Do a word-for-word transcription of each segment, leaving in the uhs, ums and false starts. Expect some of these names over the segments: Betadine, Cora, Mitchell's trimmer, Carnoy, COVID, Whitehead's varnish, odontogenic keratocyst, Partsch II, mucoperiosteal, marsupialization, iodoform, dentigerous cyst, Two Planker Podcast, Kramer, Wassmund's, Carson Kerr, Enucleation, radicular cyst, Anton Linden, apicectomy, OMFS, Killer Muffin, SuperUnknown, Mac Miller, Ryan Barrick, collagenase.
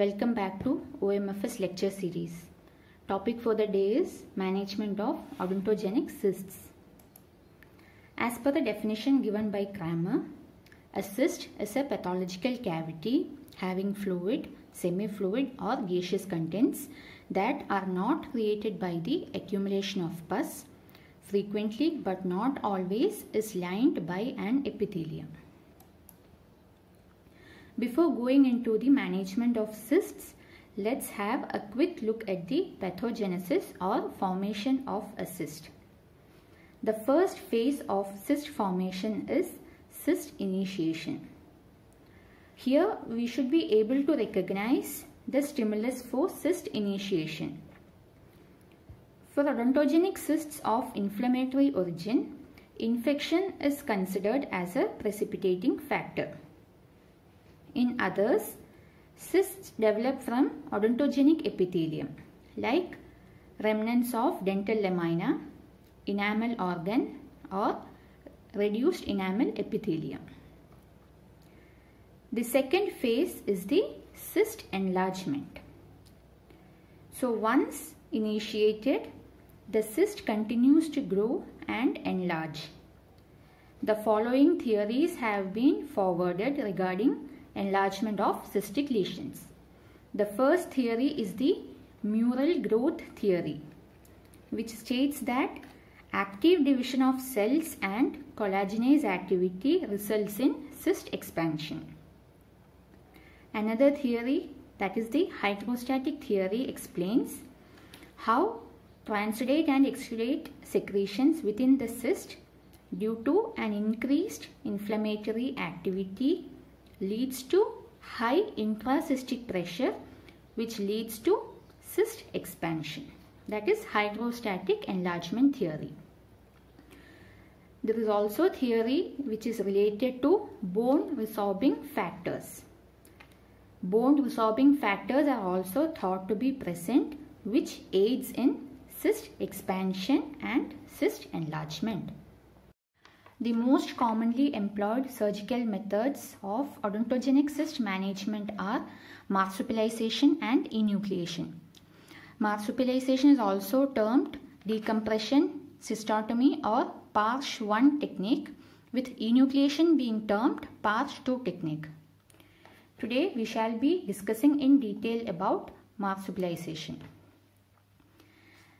Welcome back to O M F S lecture series. Topic for the day is management of odontogenic cysts. As per the definition given by Kramer, a cyst is a pathological cavity having fluid, semi-fluid or gaseous contents that are not created by the accumulation of pus, frequently but not always is lined by an epithelium. Before going into the management of cysts, let's have a quick look at the pathogenesis or formation of a cyst. The first phase of cyst formation is cyst initiation. Here we should be able to recognize the stimulus for cyst initiation. For odontogenic cysts of inflammatory origin, infection is considered as a precipitating factor. In others, cysts develop from odontogenic epithelium like remnants of dental lamina, enamel organ or reduced enamel epithelium. The second phase is the cyst enlargement. So once initiated, the cyst continues to grow and enlarge. The following theories have been forwarded regarding enlargement of cystic lesions. The first theory is the mural growth theory, which states that active division of cells and collagenase activity results in cyst expansion. Another theory, that is the hydrostatic theory, explains how transudate and exudate secretions within the cyst due to an increased inflammatory activity leads to high intracystic pressure, which leads to cyst expansion. That is hydrostatic enlargement theory. There is also a theory which is related to bone resorbing factors. Bone resorbing factors are also thought to be present, which aids in cyst expansion and cyst enlargement. The most commonly employed surgical methods of odontogenic cyst management are marsupialization and enucleation. Marsupialization is also termed decompression, cystotomy or Partsch one technique, with enucleation being termed Partsch two technique. Today we shall be discussing in detail about marsupialization.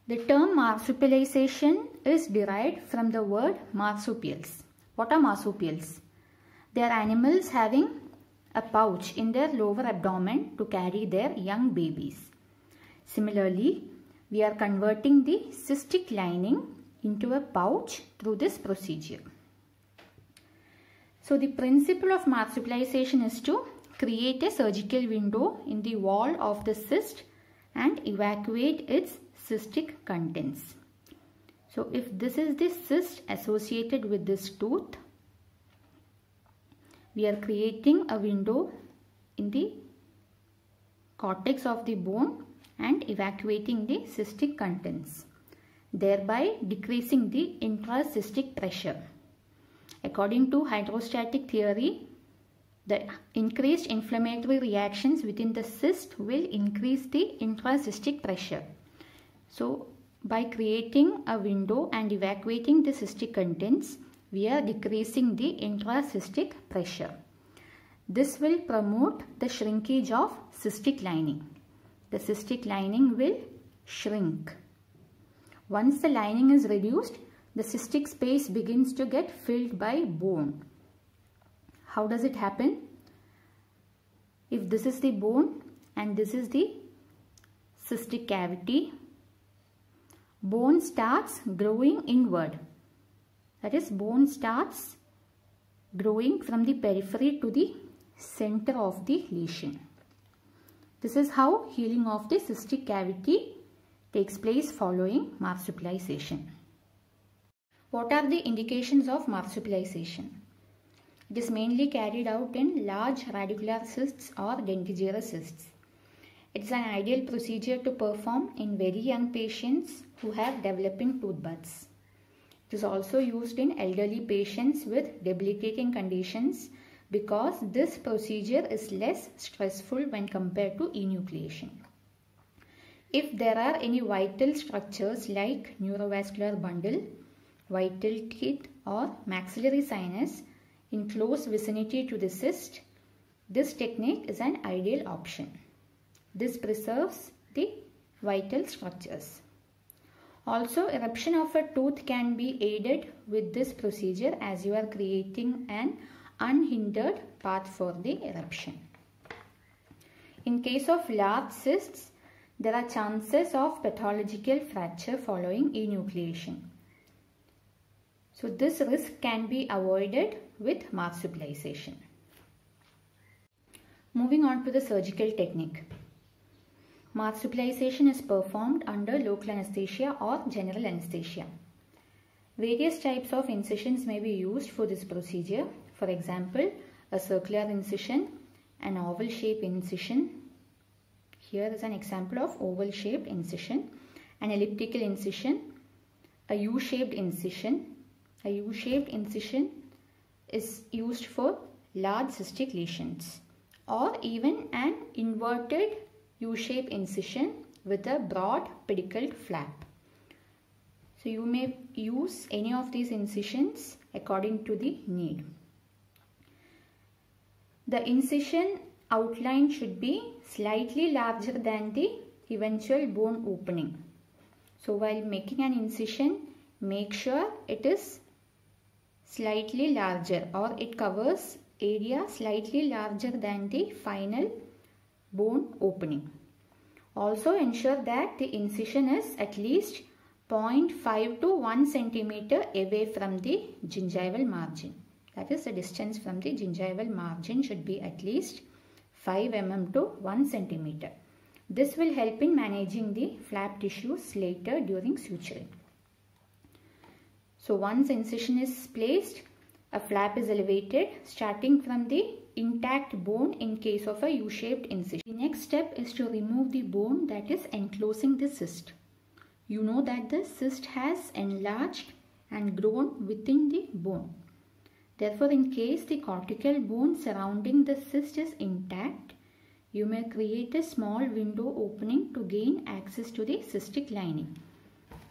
The term marsupialization is derived from the word marsupials. What are marsupials? They are animals having a pouch in their lower abdomen to carry their young babies. Similarly, we are converting the cystic lining into a pouch through this procedure. So the principle of marsupialization is to create a surgical window in the wall of the cyst and evacuate its cystic contents. So if this is the cyst associated with this tooth, we are creating a window in the cortex of the bone and evacuating the cystic contents, thereby decreasing the intracystic pressure. According to hydrostatic theory, the increased inflammatory reactions within the cyst will increase the intracystic pressure. So, by creating a window and evacuating the cystic contents, we are decreasing the intracystic pressure. This will promote the shrinkage of cystic lining. The cystic lining will shrink. Once the lining is reduced, the cystic space begins to get filled by bone. How does it happen? If this is the bone and this is the cystic cavity, bone starts growing inward. That is, bone starts growing from the periphery to the center of the lesion. This is how healing of the cystic cavity takes place following marsupialization. What are the indications of marsupialization? It is mainly carried out in large radicular cysts or dentigerous cysts. It is an ideal procedure to perform in very young patients who have developing tooth buds. It is also used in elderly patients with debilitating conditions because this procedure is less stressful when compared to enucleation. If there are any vital structures like neurovascular bundle, vital teeth or maxillary sinus in close vicinity to the cyst, this technique is an ideal option. This preserves the vital structures. Also, eruption of a tooth can be aided with this procedure as you are creating an unhindered path for the eruption. In case of large cysts, there are chances of pathological fracture following enucleation. So this risk can be avoided with marsupialization. Moving on to the surgical technique. Marsupialization is performed under local anesthesia or general anesthesia. Various types of incisions may be used for this procedure. For example, a circular incision, an oval shape incision. Here is an example of oval shaped incision, an elliptical incision, a U-shaped incision. A U-shaped incision is used for large cystic lesions, or even an inverted U-shaped incision with a broad pedicled flap. So you may use any of these incisions according to the need. The incision outline should be slightly larger than the eventual bone opening. So while making an incision, make sure it is slightly larger or it covers area slightly larger than the final bone opening. Also ensure that the incision is at least zero point five to one centimeter away from the gingival margin. That is, the distance from the gingival margin should be at least five millimeters to one centimeter. This will help in managing the flap tissues later during suturing. So once incision is placed, a flap is elevated starting from the intact bone in case of a U-shaped incision. The next step is to remove the bone that is enclosing the cyst. You know that the cyst has enlarged and grown within the bone. Therefore, in case the cortical bone surrounding the cyst is intact, you may create a small window opening to gain access to the cystic lining.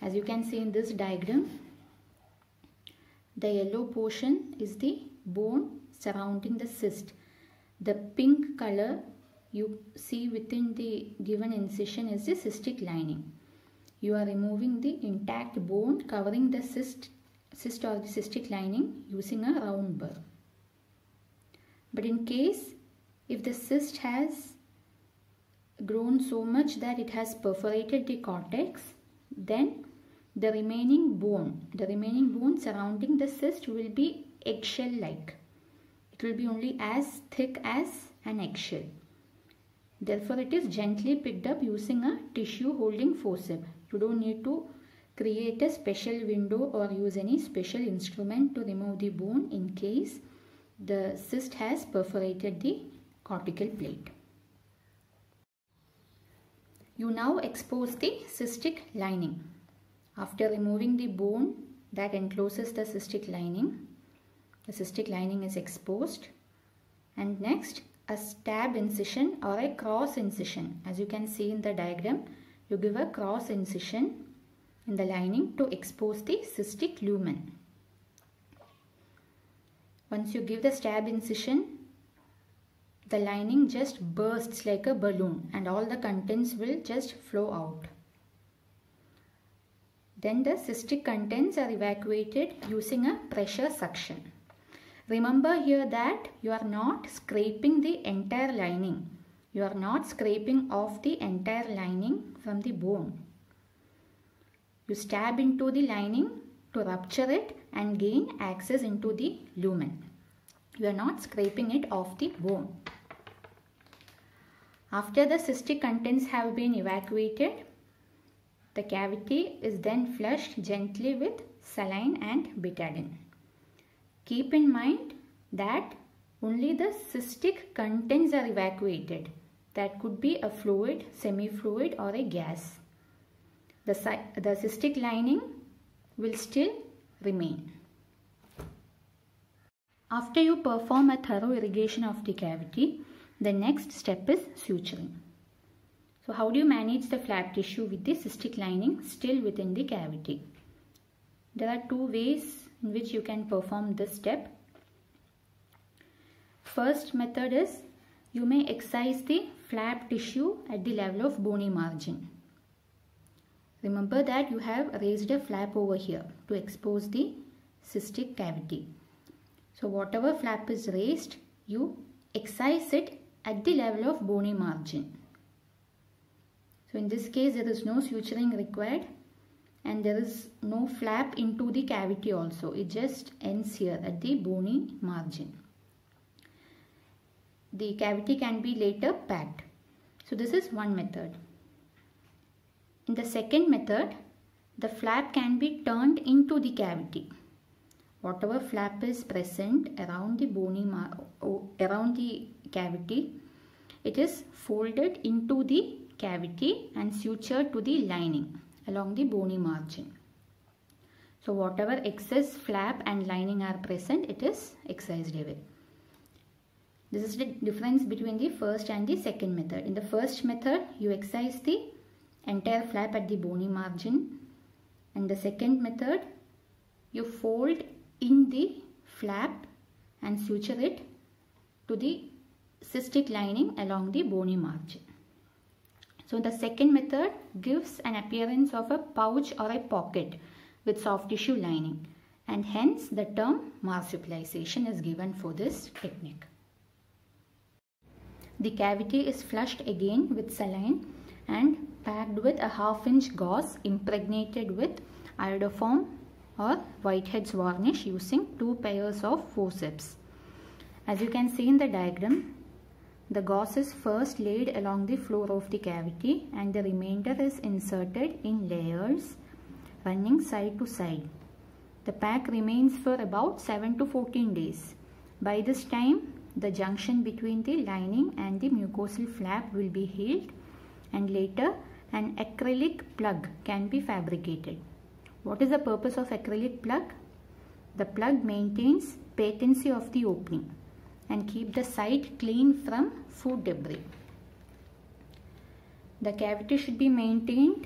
As you can see in this diagram, the yellow portion is the bone surrounding the cyst. The pink color you see within the given incision is the cystic lining. You are removing the intact bone covering the cyst, cyst or the cystic lining using a round burr. But in case if the cyst has grown so much that it has perforated the cortex, then The remaining bone, the remaining bone surrounding the cyst will be eggshell-like. It will be only as thick as an eggshell. Therefore, it is gently picked up using a tissue holding forceps. You don't need to create a special window or use any special instrument to remove the bone in case the cyst has perforated the cortical plate. You now expose the cystic lining. After removing the bone that encloses the cystic lining, the cystic lining is exposed, and next a stab incision or a cross incision. As you can see in the diagram, you give a cross incision in the lining to expose the cystic lumen. Once you give the stab incision, the lining just bursts like a balloon and all the contents will just flow out. Then the cystic contents are evacuated using a pressure suction. Remember here that you are not scraping the entire lining. You are not scraping off the entire lining from the bone. You stab into the lining to rupture it and gain access into the lumen. You are not scraping it off the bone. After the cystic contents have been evacuated, the cavity is then flushed gently with saline and betadine. Keep in mind that only the cystic contents are evacuated. That could be a fluid, semi-fluid or a gas. The, the cystic lining will still remain. After you perform a thorough irrigation of the cavity, the next step is suturing. So how do you manage the flap tissue with the cystic lining still within the cavity? There are two ways in which you can perform this step. First method is you may excise the flap tissue at the level of bony margin. Remember that you have raised a flap over here to expose the cystic cavity. So whatever flap is raised, you excise it at the level of bony margin. So in this case, there is no suturing required and there is no flap into the cavity also. It just ends here at the bony margin. The cavity can be later packed. So this is one method. In the second method, the flap can be turned into the cavity. Whatever flap is present around the bony mar around the cavity, it is folded into the cavity and sutured to the lining along the bony margin. So whatever excess flap and lining are present, it is excised away. This is the difference between the first and the second method. In the first method, you excise the entire flap at the bony margin, and the second method, you fold in the flap and suture it to the cystic lining along the bony margin. So the second method gives an appearance of a pouch or a pocket with soft tissue lining, and hence the term marsupialization is given for this technique. The cavity is flushed again with saline and packed with a half inch gauze impregnated with iodoform or whitehead's varnish using two pairs of forceps. As you can see in the diagram, the gauze is first laid along the floor of the cavity and the remainder is inserted in layers running side to side. The pack remains for about seven to fourteen days. By this time, the junction between the lining and the mucosal flap will be healed, and later an acrylic plug can be fabricated. What is the purpose of acrylic plug? The plug maintains patency of the opening and keep the site clean from food debris. The cavity should be maintained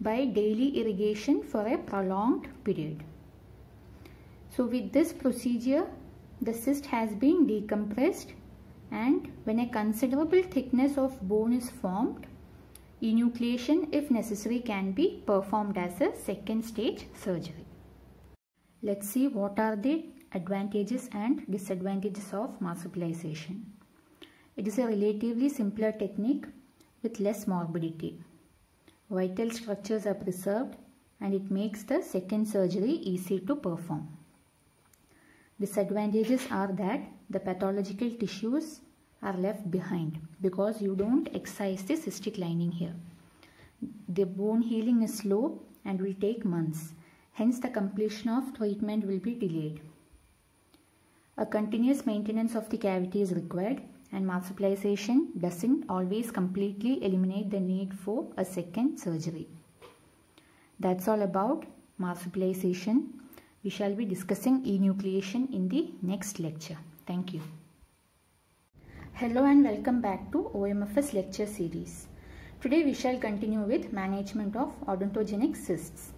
by daily irrigation for a prolonged period. So with this procedure, the cyst has been decompressed, and when a considerable thickness of bone is formed, enucleation, if necessary, can be performed as a second stage surgery. Let's see what are the advantages and disadvantages of marsupialization. It is a relatively simpler technique with less morbidity. Vital structures are preserved, and it makes the second surgery easy to perform. Disadvantages are that the pathological tissues are left behind because you don't excise the cystic lining here. The bone healing is slow and will take months. Hence, the completion of treatment will be delayed. A continuous maintenance of the cavity is required, and marsupialization doesn't always completely eliminate the need for a second surgery. That's all about marsupialization. We shall be discussing enucleation in the next lecture. Thank you. Hello and welcome back to O M F S lecture series. Today we shall continue with management of odontogenic cysts.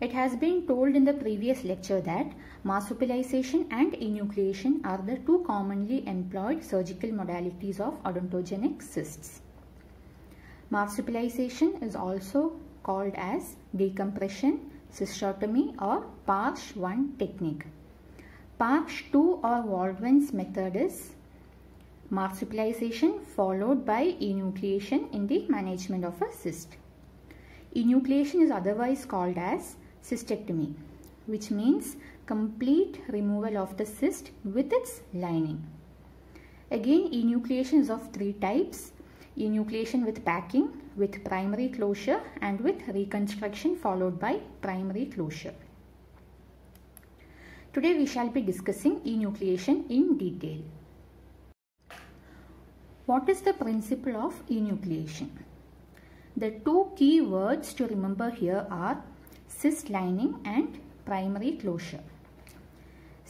It has been told in the previous lecture that marsupialization and enucleation are the two commonly employed surgical modalities of odontogenic cysts. Marsupialization is also called as decompression, cystotomy, or Partsch one technique. Partsch two or Wassmund's method is marsupialization followed by enucleation in the management of a cyst. Enucleation is otherwise called as cystectomy, which means complete removal of the cyst with its lining. Again, enucleation is of three types: enucleation with packing, with primary closure, and with reconstruction followed by primary closure. Today we shall be discussing enucleation in detail. What is the principle of enucleation? The two key words to remember here are cyst lining and primary closure.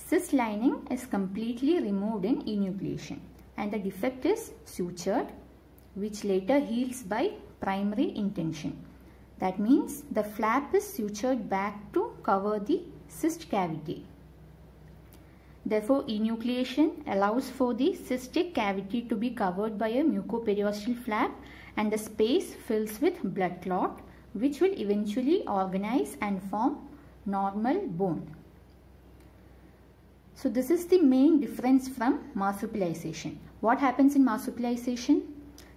Cyst lining is completely removed in enucleation and the defect is sutured, which later heals by primary indentation. That means the flap is sutured back to cover the cyst cavity. Therefore, enucleation allows for the cystic cavity to be covered by a mucoperiosteal flap and the space fills with blood clot, which will eventually organize and form normal bone. So this is the main difference from marsupialization. What happens in marsupialization?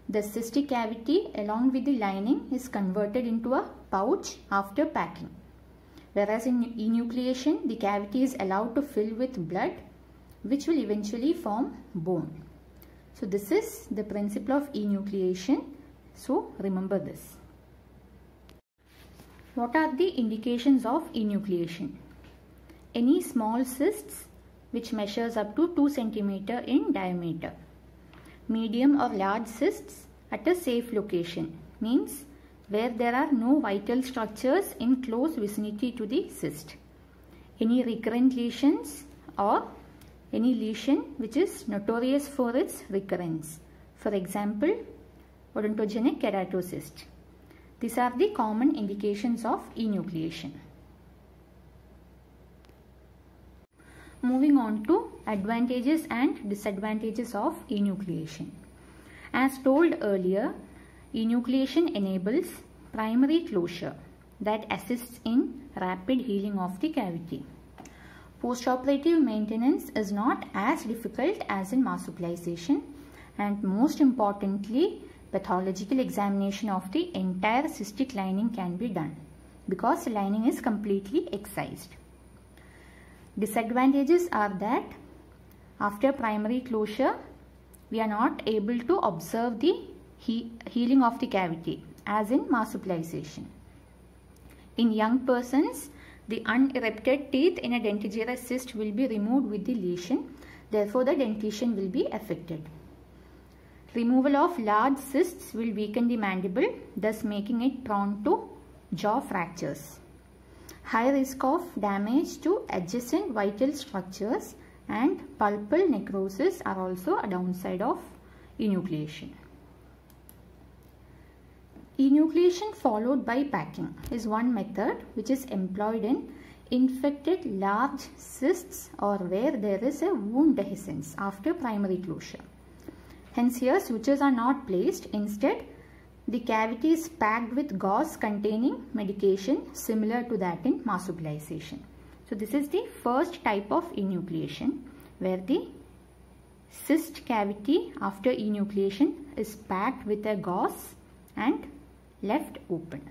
The cystic cavity along with the lining is converted into a pouch after packing. Whereas in enucleation, the cavity is allowed to fill with blood, which will eventually form bone. So this is the principle of enucleation. So remember this. What are the indications of enucleation? Any small cysts which measures up to two centimeters in diameter. Medium or large cysts at a safe location, means where there are no vital structures in close vicinity to the cyst. Any recurrent lesions or any lesion which is notorious for its recurrence. For example, odontogenic keratocyst. These are the common indications of enucleation. Moving on to advantages and disadvantages of enucleation. As told earlier, enucleation enables primary closure that assists in rapid healing of the cavity. Postoperative maintenance is not as difficult as in marsupialization, and most importantly, pathological examination of the entire cystic lining can be done because the lining is completely excised. Disadvantages are that after primary closure, we are not able to observe the He healing of the cavity as in marsupialization. In young persons, the unerupted teeth in a dentigerous cyst will be removed with the lesion. Therefore, the dentition will be affected. Removal of large cysts will weaken the mandible, thus making it prone to jaw fractures. High risk of damage to adjacent vital structures and pulpal necrosis are also a downside of enucleation. Enucleation followed by packing is one method which is employed in infected large cysts or where there is a wound dehiscence after primary closure. Hence here sutures are not placed. Instead, the cavity is packed with gauze containing medication similar to that in marsupialization. So this is the first type of enucleation where the cyst cavity after enucleation is packed with a gauze and left open.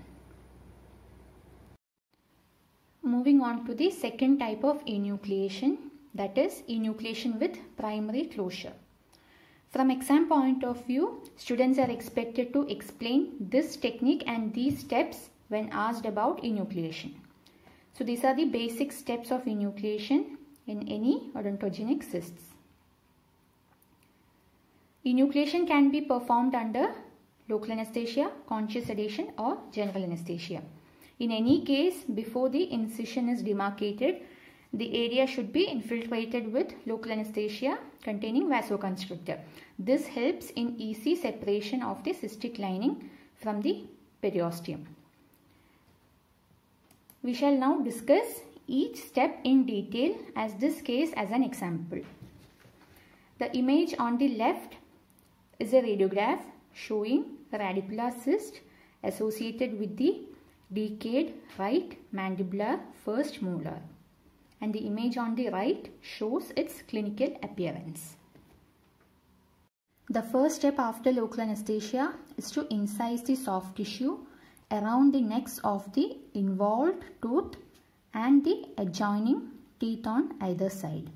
Moving on to the second type of enucleation, that is enucleation with primary closure. From exam point of view, students are expected to explain this technique and these steps when asked about enucleation. So these are the basic steps of enucleation in any odontogenic cysts. Enucleation can be performed under local anesthesia, conscious sedation or general anesthesia. In any case, before the incision is demarcated, the area should be infiltrated with local anesthesia containing vasoconstrictor. This helps in easy separation of the cystic lining from the periosteum. We shall now discuss each step in detail as this case as an example. The image on the left is a radiograph showing radicular cyst associated with the decayed right mandibular first molar, and the image on the right shows its clinical appearance. The first step after local anesthesia is to incise the soft tissue around the necks of the involved tooth and the adjoining teeth on either side.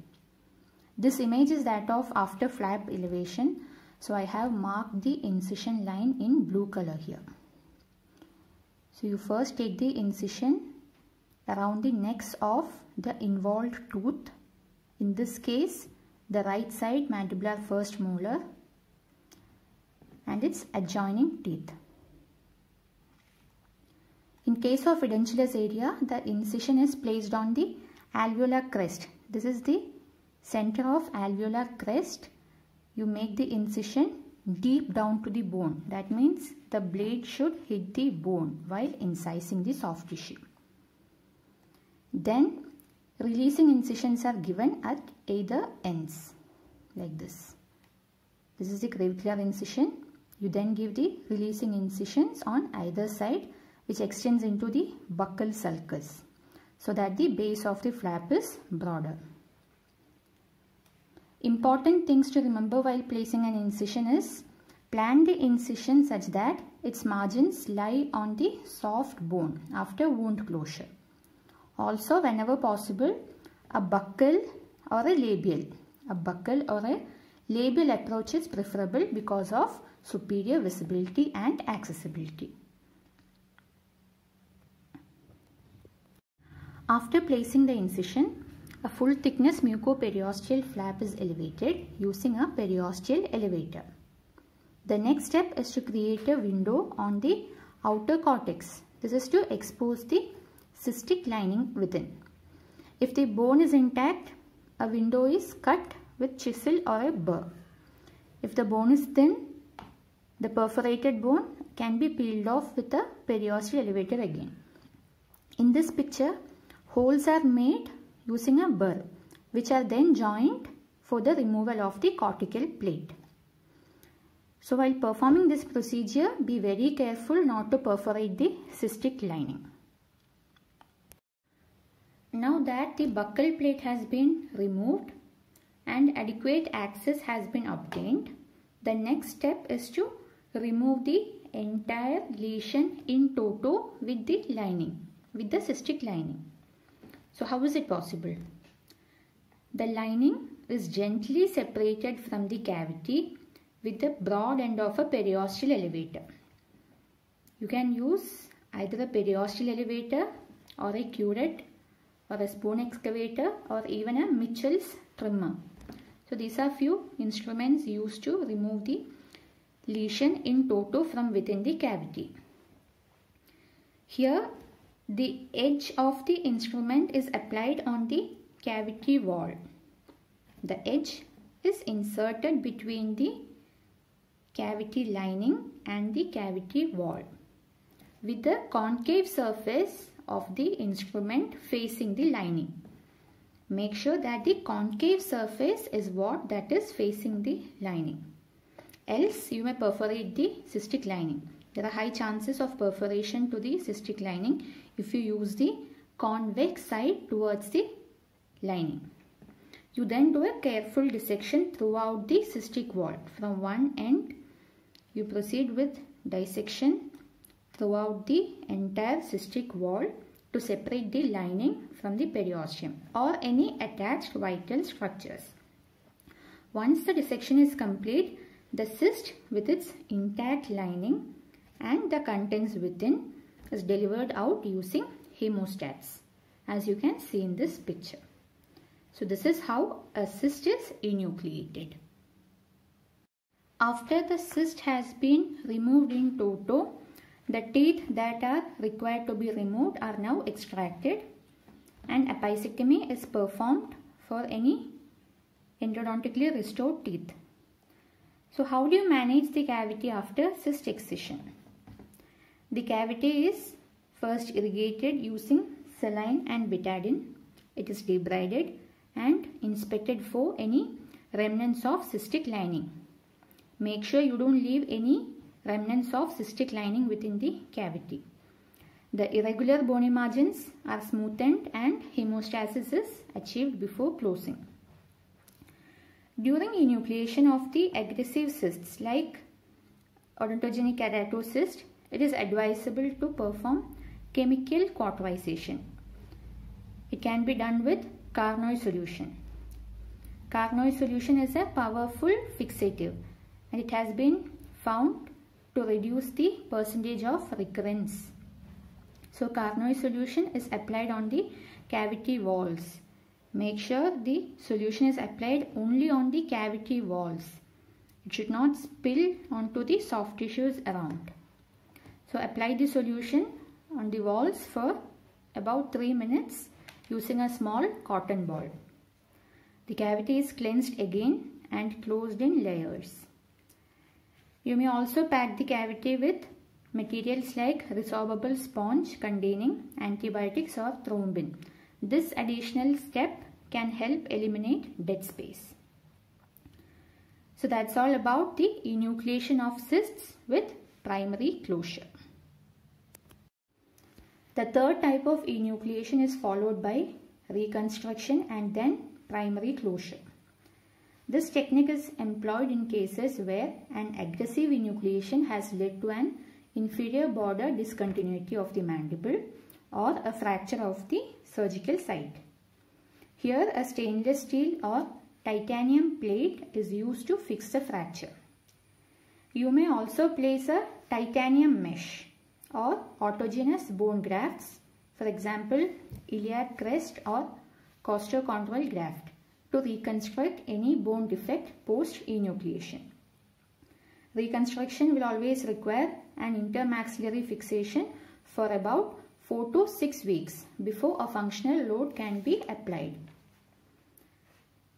This image is that of after flap elevation. So I have marked the incision line in blue color here. So you first take the incision around the necks of the involved tooth. In this case, the right side mandibular first molar and its adjoining teeth. In case of edentulous area, the incision is placed on the alveolar crest. This is the center of alveolar crest, you make the incision deep down to the bone. That means the blade should hit the bone while incising the soft tissue. Then releasing incisions are given at either ends like this. This is the crevicular incision. You then give the releasing incisions on either side, which extends into the buccal sulcus, so that the base of the flap is broader. Important things to remember while placing an incision is, plan the incision such that its margins lie on the soft bone after wound closure. Also, whenever possible, a buccal or a labial, a buccal or a labial approach is preferable because of superior visibility and accessibility. After placing the incision, a full thickness mucoperiosteal flap is elevated using a periosteal elevator. The next step is to create a window on the outer cortex. This is to expose the cystic lining within. If the bone is intact, a window is cut with chisel or a burr. If the bone is thin, the perforated bone can be peeled off with a periosteal elevator again. In this picture, holes are made using a burr, which are then joined for the removal of the cortical plate. So while performing this procedure, be very careful not to perforate the cystic lining. Now that the buccal plate has been removed and adequate access has been obtained, the next step is to remove the entire lesion in toto with the lining. With the cystic lining. So how is it possible? The lining is gently separated from the cavity with the broad end of a periosteal elevator. You can use either a periosteal elevator or a curette or a spoon excavator or even a Mitchell's trimmer. So these are few instruments used to remove the lesion in toto from within the cavity. Here, the edge of the instrument is applied on the cavity wall. The edge is inserted between the cavity lining and the cavity wall, with the concave surface of the instrument facing the lining. Make sure that the concave surface is what that is facing the lining. Else you may perforate the cystic lining. There are high chances of perforation to the cystic lining if you use the convex side towards the lining. You then do a careful dissection throughout the cystic wall. From one end, you proceed with dissection throughout the entire cystic wall to separate the lining from the periosteum or any attached vital structures. Once the dissection is complete, the cyst with its intact lining and the contents within is delivered out using hemostats, as you can see in this picture. So this is how a cyst is enucleated. After the cyst has been removed in toto, the teeth that are required to be removed are now extracted and apicectomy is performed for any endodontically restored teeth. So how do you manage the cavity after cyst excision? The cavity is first irrigated using saline and betadine. It is debrided and inspected for any remnants of cystic lining. Make sure you don't leave any remnants of cystic lining within the cavity. The irregular bony margins are smoothened and hemostasis is achieved before closing. During enucleation of the aggressive cysts like odontogenic keratocyst, it is advisable to perform chemical cauterization. It can be done with Carnoy solution. Carnoy solution is a powerful fixative and it has been found to reduce the percentage of recurrence. So Carnoy solution is applied on the cavity walls. Make sure the solution is applied only on the cavity walls. It should not spill onto the soft tissues around. So apply the solution on the walls for about three minutes using a small cotton ball. The cavity is cleansed again and closed in layers. You may also pack the cavity with materials like resorbable sponge containing antibiotics or thrombin. This additional step can help eliminate dead space. So that's all about the enucleation of cysts with primary closure. The third type of enucleation is followed by reconstruction and then primary closure. This technique is employed in cases where an aggressive enucleation has led to an inferior border discontinuity of the mandible or a fracture of the surgical site. Here a stainless steel or titanium plate is used to fix the fracture. You may also place a titanium mesh or autogenous bone grafts, for example iliac crest or costochondral graft, to reconstruct any bone defect post enucleation. Reconstruction will always require an intermaxillary fixation for about four to six weeks before a functional load can be applied.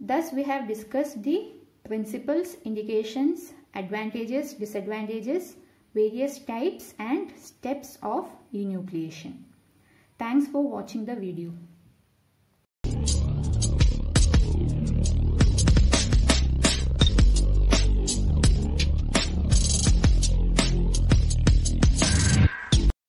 Thus we have discussed the principles, indications, advantages, disadvantages, various types and steps of enucleation. Thanks for watching the video.